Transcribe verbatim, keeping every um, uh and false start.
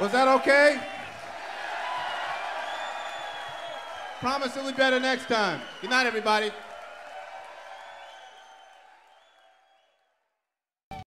Was that okay? Promise it'll be better next time. Good night, everybody.